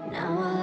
Now